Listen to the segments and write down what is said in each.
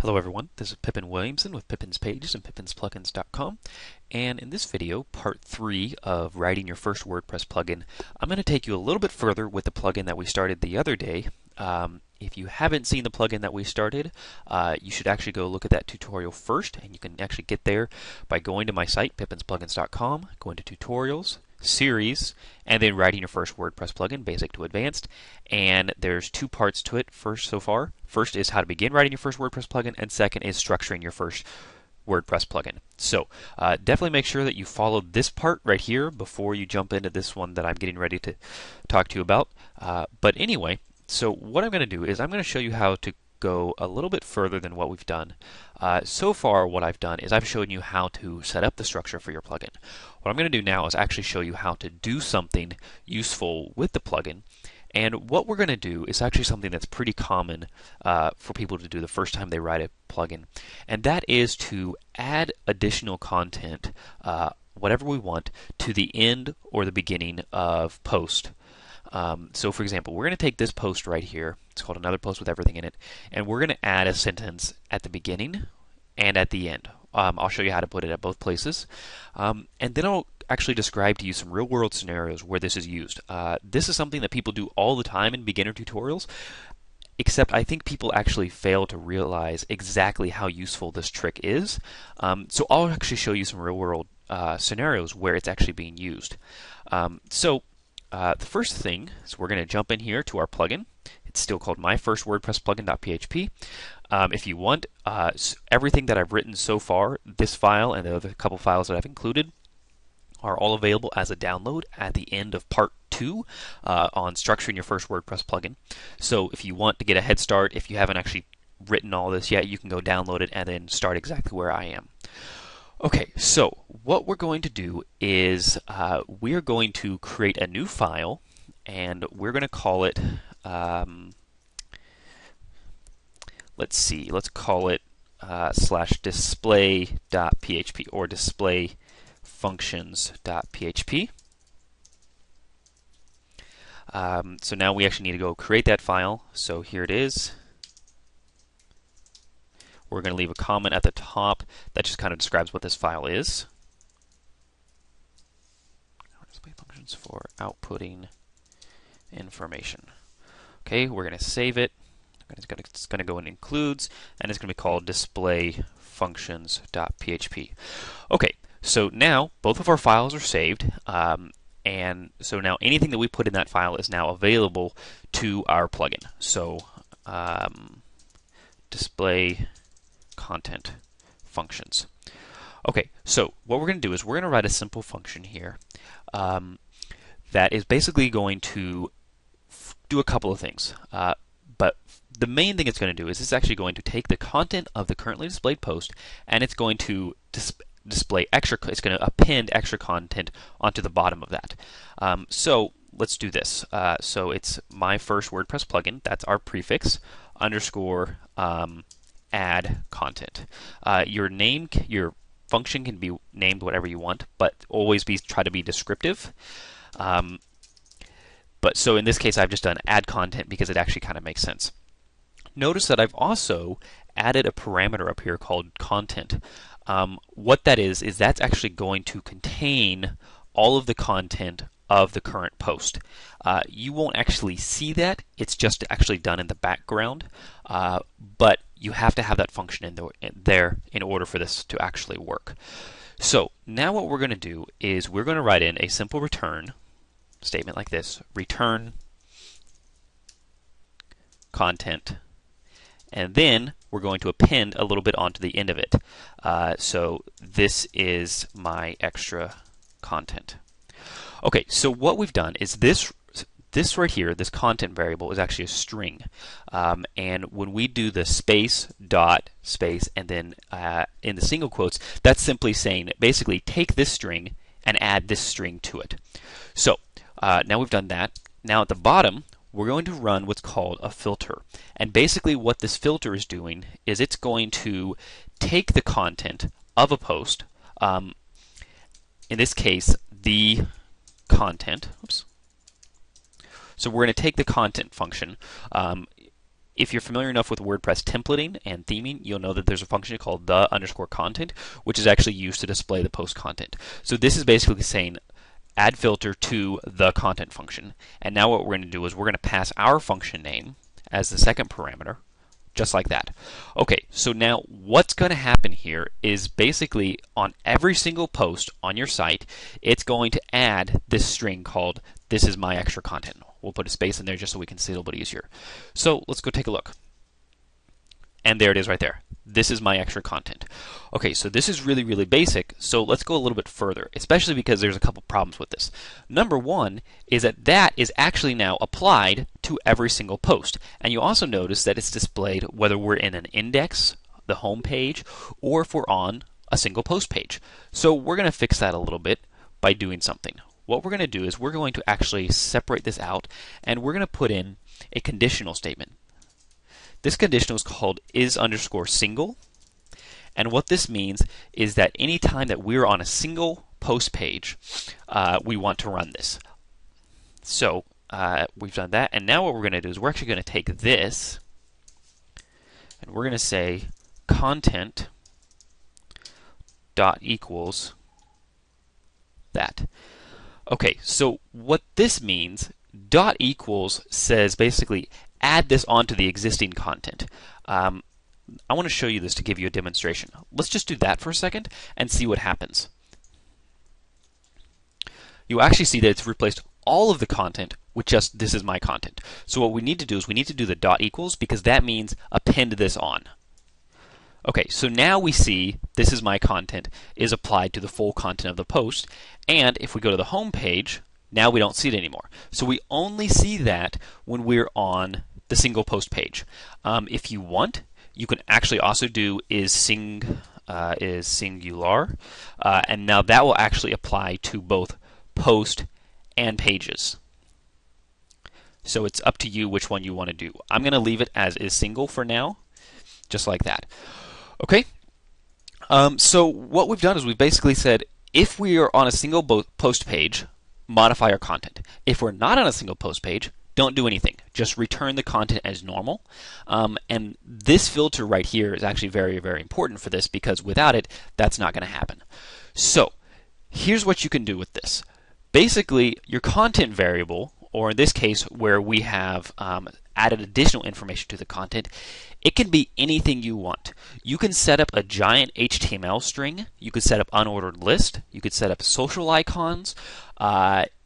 Hello everyone, this is Pippin Williamson with Pippin's Pages and PippinsPlugins.com, and in this video, part 3 of writing your first WordPress plugin, I'm going to take you a little bit further with the plugin that we started the other day. If you haven't seen the plugin that we started, you should actually go look at that tutorial first, and you can actually get there by going to my site, PippinsPlugins.com, going to Tutorials, Series, and then writing your first WordPress plugin, basic to advanced. And there's two parts to it First is how to begin writing your first WordPress plugin, and second is structuring your first WordPress plugin. So definitely make sure that you follow this part right here before you jump into this one that I'm getting ready to talk to you about. But anyway, so what I'm going to do is I'm going to show you how to go a little bit further than what we've done. So far what I've done is I've shown you how to set up the structure for your plugin. What I'm going to do now is actually show you how to do something useful with the plugin. And what we're going to do is actually something that's pretty common for people to do the first time they write a plugin, and that is to add additional content, whatever we want, to the end or the beginning of post. So for example, we're going to take this post right here, it's called Another Post with Everything in It, and we're going to add a sentence at the beginning and at the end. I'll show you how to put it at both places, and then I'll actually describe to you some real world scenarios where this is used. This is something that people do all the time in beginner tutorials, except I think people actually fail to realize exactly how useful this trick is. So I'll actually show you some real world scenarios where it's actually being used. The first thing is we're going to jump in here to our plugin. It's still called My First WordPress Plugin.php. If you want, everything that I've written so far, this file and the other couple files that I've included, are all available as a download at the end of part 2 on structuring your first WordPress plugin. So if you want to get a head start, if you haven't actually written all this yet, you can go download it and then start exactly where I am. Okay, so what we're going to do is we're going to create a new file, and we're going to call it, let's call it /display.php or display functions.php. So now we actually need to go create that file, so here it is. We're going to leave a comment at the top that just kind of describes what this file is. Display functions for outputting information. Okay, we're going to save it. It's going to go in includes, and it's going to be called display functions.php. Okay, so now both of our files are saved. And so now anything that we put in that file is now available to our plugin. So display content functions. Okay, so what we're going to do is we're going to write a simple function here that is basically going to do a couple of things. But the main thing it's going to do is it's actually going to take the content of the currently displayed post, and it's going to display extra. It's going to append extra content onto the bottom of that. So let's do this. So it's My First WordPress Plugin. That's our prefix _ add content. Your function can be named whatever you want, but always try to be descriptive. But so in this case, I've just done add content because it actually kind of makes sense. Notice that I've also added a parameter up here called content. What that is that's actually going to contain all of the content of the current post. You won't actually see that, it's just actually done in the background, but you have to have that function in there in order for this to actually work. So now what we're going to do is we're going to write in a simple return statement like this, return content, and then we're going to append a little bit onto the end of it. So this is my extra content. Okay, so what we've done is this right here, this content variable, is actually a string. And when we do the space, dot, space, and then in the single quotes, that's simply saying basically take this string and add this string to it. So now we've done that. Now at the bottom, we're going to run what's called a filter. And basically what this filter is doing is it's going to take the content of a post, in this case, the content. So we're going to take the content function If you're familiar enough with WordPress templating and theming, you'll know that there's a function called the_content, which is actually used to display the post content. So this is basically saying add filter to the content function. And now what we're going to do is we're going to pass our function name as the second parameter, just like that. Okay, so now what's going to happen here is basically on every single post on your site, it's going to add this string called "this is my extra content." We'll put a space in there just so we can see it a little bit easier. So let's go take a look. And there it is right there. This is my extra content. Okay, so this is really, really basic. So let's go a little bit further, especially because there's a couple problems with this. Number one is that that is actually now applied to every single post. And you also notice that it's displayed whether we're in an index, the home page, or if we're on a single post page. So we're going to fix that a little bit by doing something. What we're going to do is we're going to actually separate this out, and we're going to put in a conditional statement. This conditional is called is_single, and what this means is that any time that we're on a single post page, we want to run this. So we've done that, and now what we're going to do is we're actually going to take this, and we're going to say content dot equals that. Okay, so what this means, dot equals says basically add this onto the existing content. I want to show you this to give you a demonstration. Let's just do that for a second and see what happens. You actually see that it's replaced all of the content with just "this is my content." So what we need to do is we need to do the dot equals, because that means append this on. Okay, so now we see "this is my content" is applied to the full content of the post, and if we go to the home page, now we don't see it anymore. So we only see that when we're on the single post page. If you want, you can actually also do is singular, and now that will actually apply to both post and pages. So it's up to you which one you want to do. I'm going to leave it as is single for now, just like that. Okay, so what we've done is we've basically said if we are on a single post page, modify our content. If we're not on a single post page, don't do anything. Just return the content as normal. And this filter right here is actually very, very important for this, because without it, that's not going to happen. So here's what you can do with this. Basically, your content variable, or in this case where we have added additional information to the content, it can be anything you want. You can set up a giant HTML string, you could set up unordered list, you could set up social icons,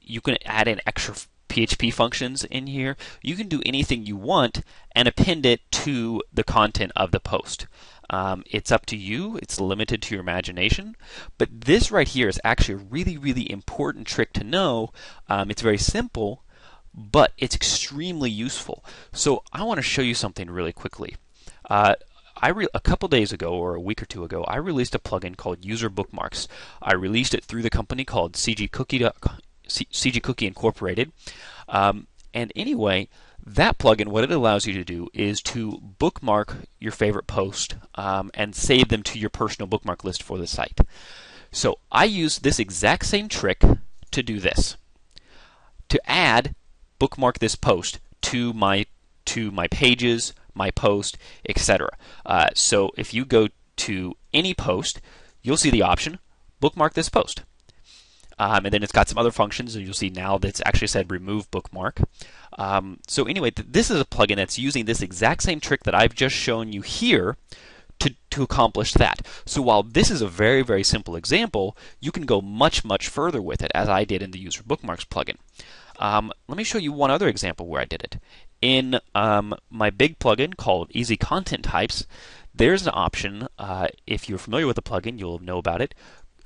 you can add in extra PHP functions in here. You can do anything you want and append it to the content of the post. It's up to you, it's limited to your imagination, but this right here is actually a really, really important trick to know. It's very simple, but it's extremely useful. So I want to show you something really quickly. A couple days ago, or a week or two ago, I released a plugin called User Bookmarks. I released it through the company called cgcookie.com, Incorporated. And anyway, that plugin, what it allows you to do is to bookmark your favorite post and save them to your personal bookmark list for the site. So I use this exact same trick to do this, to add bookmark this post to my pages, my post, etc. So if you go to any post, you'll see the option bookmark this post, and then it's got some other functions, and you'll see now that's actually said remove bookmark. So anyway, this is a plugin that's using this exact same trick that I've just shown you here to accomplish that. So while this is a very, very simple example, you can go much, much further with it, as I did in the User Bookmarks plugin. Let me show you one other example where I did it. In my big plugin called Easy Content Types, there's an option, if you're familiar with the plugin, you'll know about it,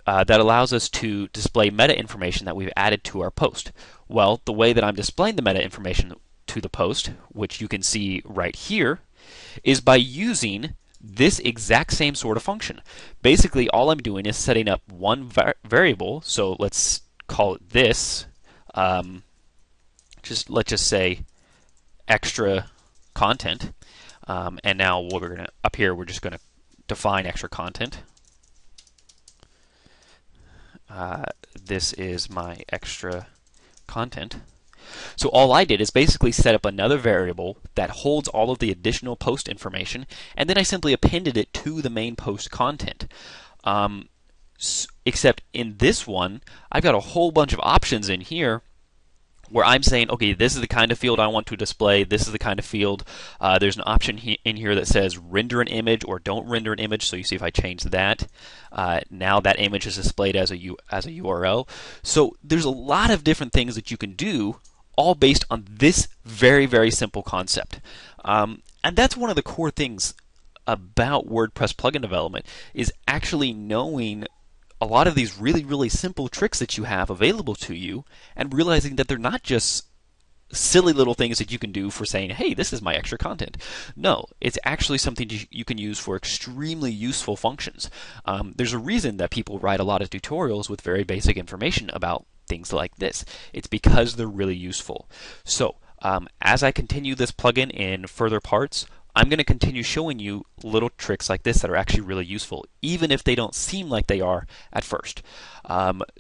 that allows us to display meta information that we've added to our post. Well, the way that I'm displaying the meta information to the post, which you can see right here, is by using this exact same sort of function. Basically, all I'm doing is setting up one variable, so let's call it this. Let's just say extra content, and now what we're gonna up here, we're just gonna define extra content. This is my extra content, So all I did is basically set up another variable that holds all of the additional post information, and then I simply appended it to the main post content. Except in this one, I've got a whole bunch of options in here where I'm saying, okay, this is the kind of field I want to display, this is the kind of field. There's an option in here that says render an image or don't render an image, so you see if I change that, now that image is displayed as a URL. So there's a lot of different things that you can do, all based on this very, very simple concept. And that's one of the core things about WordPress plugin development, is actually knowing a lot of these really, really simple tricks that you have available to you, and realizing that they're not just silly little things that you can do for saying, hey, this is my extra content. No, it's actually something you can use for extremely useful functions. There's a reason that people write a lot of tutorials with very basic information about things like this. It's because they're really useful. So as I continue this plugin in further parts, I'm going to continue showing you little tricks like this that are actually really useful, even if they don't seem like they are at first.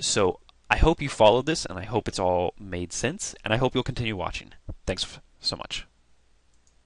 So I hope you followed this, and I hope it's all made sense, and I hope you'll continue watching. Thanks so much.